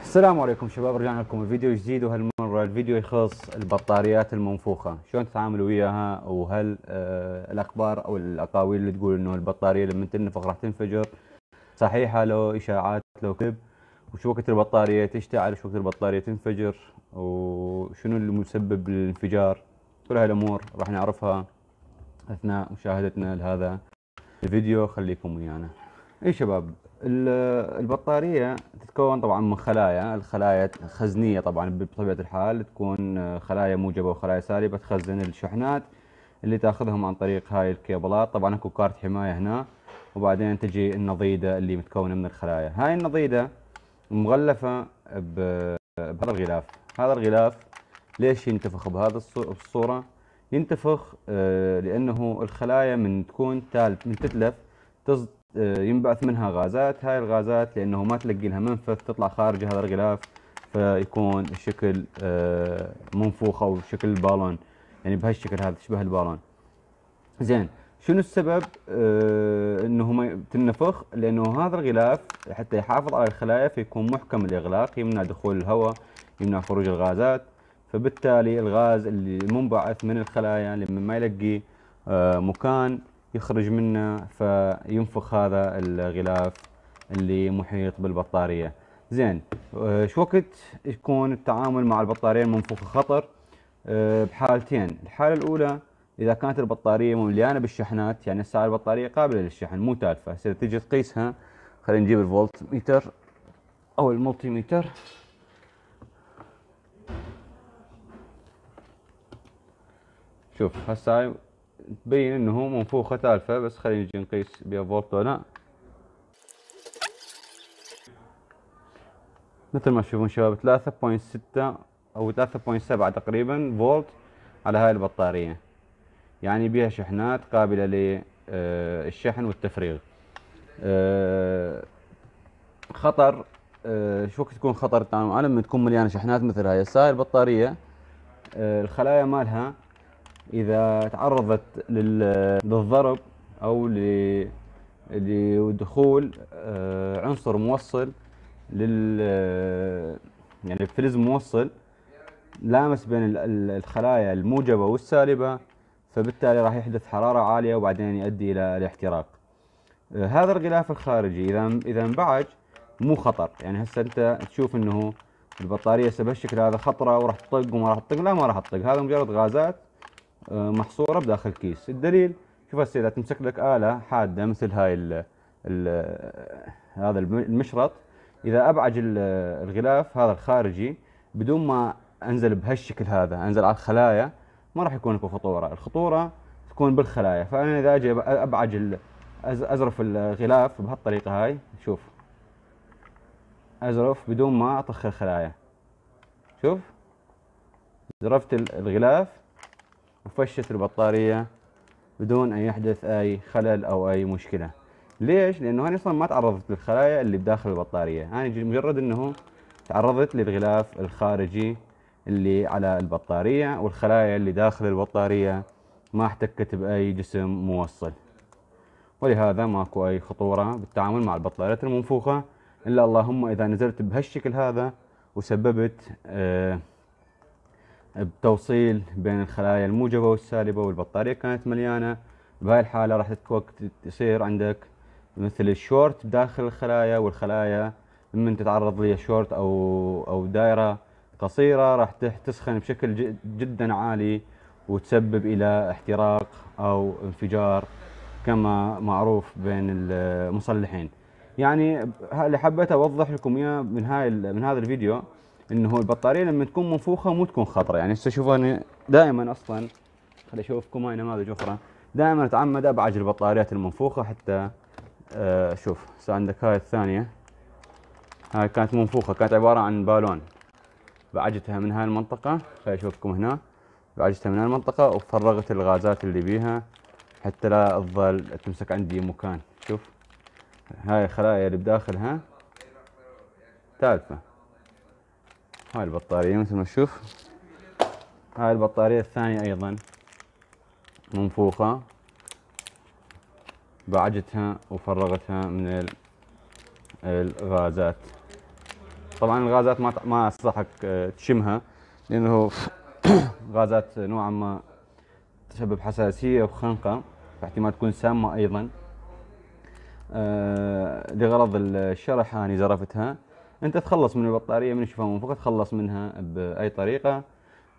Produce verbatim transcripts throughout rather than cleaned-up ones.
السلام عليكم شباب، رجعنا لكم بفيديو جديد، وهالمره الفيديو يخص البطاريات المنفوخه، شلون تتعاملوا وياها، وهل آه الاخبار او الاقاويل اللي تقول انه البطاريه لما تنفخ راح تنفجر صحيحه؟ لو اشاعات، لو كذب، وشو وقت البطاريه تشتعل، وشو وقت البطاريه تنفجر، وشنو اللي مسبب الانفجار. كل هالامور راح نعرفها اثناء مشاهدتنا لهذا الفيديو، خليكم ويانا. اي شباب، البطارية تتكون طبعا من خلايا، الخلايا خزنية طبعا بطبيعة الحال، تكون خلايا موجبة وخلايا سالبة تخزن الشحنات اللي تاخذهم عن طريق هاي الكيبلات. طبعا اكو كارت حماية هنا، وبعدين تجي النضيدة اللي متكونة من الخلايا. هاي النضيدة مغلفة بهذا الغلاف. هذا الغلاف ليش ينتفخ بهذا الصورة؟ ينتفخ لأنه الخلايا من تكون تالف من تتلف ينبعث منها غازات. هاي الغازات لانه ما تلقي لها منفذ تطلع خارج هذا الغلاف، فيكون الشكل منفوخه او شكل البالون، يعني بهالشكل هذا تشبه البالون. زين، شنو السبب انه تنفخ؟ لانه هذا الغلاف حتى يحافظ على الخلايا فيكون محكم الاغلاق، يمنع دخول الهواء، يمنع خروج الغازات، فبالتالي الغاز اللي منبعث من الخلايا لما ما يلقي مكان يخرج منه فينفخ هذا الغلاف اللي محيط بالبطارية. زين، شو وقت يكون التعامل مع البطارية المنفوخة خطر؟ بحالتين. الحالة الأولى إذا كانت البطارية مليانة بالشحنات، يعني الساعة البطارية قابلة للشحن مو تالفة. هسه تجي تقيسها، خلينا نجيب الفولت ميتر أو الملتي ميتر. شوف هسه تبين انه منفوخه تالفه، بس خلينا نجي نقيس بها فولت ولا. مثل ما تشوفون شباب ثلاثة فاصلة ستة او ثلاثة فاصلة سبعة تقريبا فولت على هاي البطاريه، يعني بها شحنات قابله للشحن والتفريغ. خطر شو وقت تكون خطر التعامل لما تكون مليانه شحنات مثل هاي؟ هسه البطاريه الخلايا مالها إذا تعرضت للضرب أو لدخول عنصر موصل لل يعني الفلز موصل لامس بين الخلايا الموجبة والسالبة، فبالتالي راح يحدث حرارة عالية وبعدين يؤدي إلى الاحتراق. هذا الغلاف الخارجي إذا إذا انبعج مو خطر، يعني هسه أنت تشوف إنه البطارية بهالشكل هذا خطرة وراح تطق وما راح تطق، لا ما راح تطق، هذا مجرد غازات محصوره بداخل كيس. الدليل شوف هسه اذا تمسك لك اله حاده مثل هاي ال ال هذا المشرط، اذا ابعج الغلاف هذا الخارجي بدون ما انزل بهالشكل هذا، انزل على الخلايا، ما راح يكون لك خطوره، الخطوره تكون بالخلايا. فانا اذا اجي ابعج ازرف الغلاف بهالطريقه هاي، شوف ازرف بدون ما اطخ الخلايا، شوف زرفت الغلاف وفشت البطارية بدون أن يحدث أي خلل أو أي مشكلة. ليش؟ لأنه هاني أصلا ما تعرضت للخلايا اللي بداخل البطارية، هاني يعني مجرد أنه تعرضت للغلاف الخارجي اللي على البطارية، والخلايا اللي داخل البطارية ما احتكت بأي جسم موصل، ولهذا ماكو أي خطورة بالتعامل مع البطاريات المنفوخة، إلا اللهم إذا نزلت بهالشكل هذا وسببت آه بتوصيل بين الخلايا الموجبة والسالبة والبطارية كانت مليانة. بهاي الحالة راح وقت يصير عندك مثل الشورت بداخل الخلايا، والخلايا لما تتعرض لشورت أو أو دائرة قصيرة راح تسخن بشكل جدا عالي وتسبب إلى احتراق أو انفجار كما معروف بين المصلحين. يعني اللي حبيت أوضح لكم إياه من هاي من هذا الفيديو انه البطاريه لما تكون منفوخه مو تكون خطره. يعني هسه شوفوا انا دائما اصلا خلي اشوفكم هاي نماذج اخرى، دائما اتعمد ابعج البطاريات المنفوخه حتى آه شوف هسه عندك هاي الثانيه، هاي كانت منفوخه، كانت عباره عن بالون، بعجتها من هاي المنطقه، خلي اشوفكم هنا، بعجتها من هاي المنطقه وفرغت الغازات اللي بيها حتى لا تظل تمسك عندي مكان. شوف هاي الخلايا اللي بداخلها تالفه. هاي البطارية مثل ما تشوف، هاي البطارية الثانية أيضا منفوخة، بعجتها وفرغتها من الغازات. طبعا الغازات ما ما انصحك تشمها لانه غازات نوعا ما تسبب حساسيه وخنقه، فاحتمال تكون سامه ايضا. أه لغرض الشرح انا زرفتها. انت تخلص من البطاريه من الشفامون فقط، تخلص منها باي طريقه.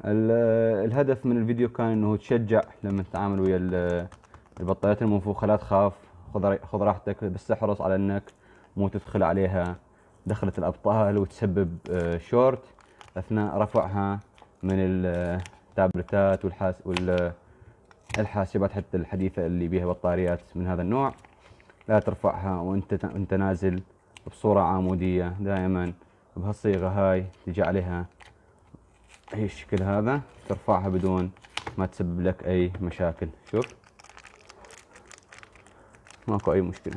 الهدف من الفيديو كان انه تشجع لما تتعامل ويا البطاريات المنفوخه، لا تخاف، خذ راحتك، بس احرص على انك مو تدخل عليها دخلة الابطال وتسبب شورت اثناء رفعها من التابلتات والحاس والحاسبات حتى الحديثه اللي بيها بطاريات من هذا النوع. لا ترفعها وانت انت نازل بصوره عموديه، دائما بهالصيغه هاي تجي عليها هي الشكل هذا، ترفعها بدون ما تسبب لك اي مشاكل. شوف ماكو اي مشكله،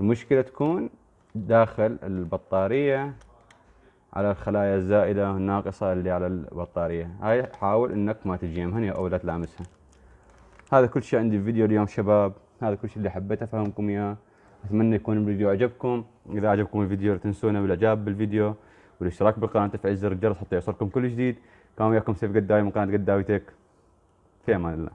المشكله تكون داخل البطاريه على الخلايا الزائده الناقصه اللي على البطاريه هاي. حاول انك ما تجيمها او لا تلامسها. هذا كل شيء عندي في فيديو اليوم شباب، هذا كل شيء اللي حبيت افهمكم اياه. اتمنى يكون الفيديو عجبكم. اذا عجبكم الفيديو لا تنسونا بالاعجاب بالفيديو والاشتراك بالقناه وتفعيل زر الجرس حتى يوصلكم كل جديد. كان وياكم سيف كداوي من قناه قداوي تك. في امان الله.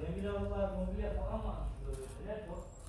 Demin Allah membeli apa amal, lihat buat.